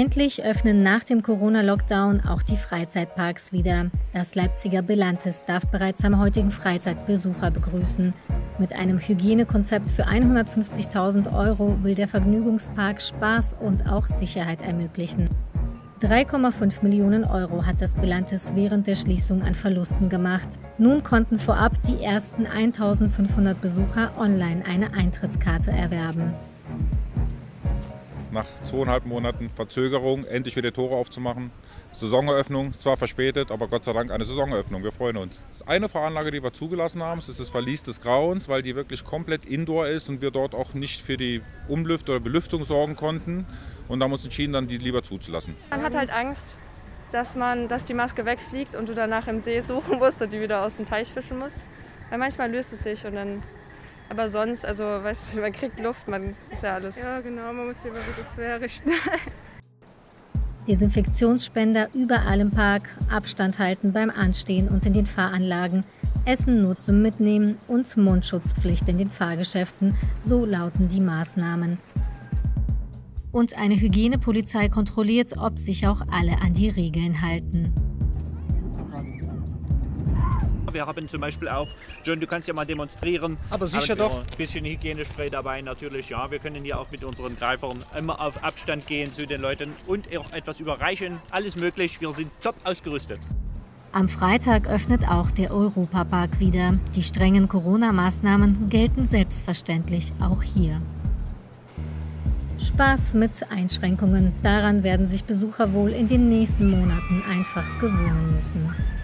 Endlich öffnen nach dem Corona-Lockdown auch die Freizeitparks wieder. Das Leipziger Belantis darf bereits am heutigen Freitag Besucher begrüßen. Mit einem Hygienekonzept für 150.000 € will der Vergnügungspark Spaß und auch Sicherheit ermöglichen. 3,5 Millionen € hat das Belantis während der Schließung an Verlusten gemacht. Nun konnten vorab die ersten 1.500 Besucher online eine Eintrittskarte erwerben. Nach 2,5 Monaten Verzögerung endlich wieder Tore aufzumachen. Saisoneröffnung, zwar verspätet, aber Gott sei Dank eine Saisoneröffnung. Wir freuen uns. Eine Fahranlage, die wir zugelassen haben, ist das Verlies des Grauens, weil die wirklich komplett indoor ist und wir dort auch nicht für die Umlüftung oder Belüftung sorgen konnten. Und haben uns entschieden, dann die lieber zuzulassen. Man hat halt Angst, dass die Maske wegfliegt und du danach im See suchen musst und die wieder aus dem Teich fischen musst. Weil manchmal löst es sich und dann... Aber sonst, also weißt du, man kriegt Luft, man ist ja alles. Ja genau, man muss sich immer wieder herrichten. Desinfektionsspender überall im Park, Abstand halten beim Anstehen und in den Fahranlagen, Essen nur zum Mitnehmen und Mundschutzpflicht in den Fahrgeschäften, so lauten die Maßnahmen. Und eine Hygienepolizei kontrolliert, ob sich auch alle an die Regeln halten. Wir haben zum Beispiel auch, John, du kannst ja mal demonstrieren. Aber sicher doch. Ein bisschen Hygienespray dabei natürlich, ja. Wir können ja auch mit unseren Greifern immer auf Abstand gehen zu den Leuten und auch etwas überreichen. Alles möglich, wir sind top ausgerüstet. Am Freitag öffnet auch der Europapark wieder. Die strengen Corona-Maßnahmen gelten selbstverständlich auch hier. Spaß mit Einschränkungen. Daran werden sich Besucher wohl in den nächsten Monaten einfach gewöhnen müssen.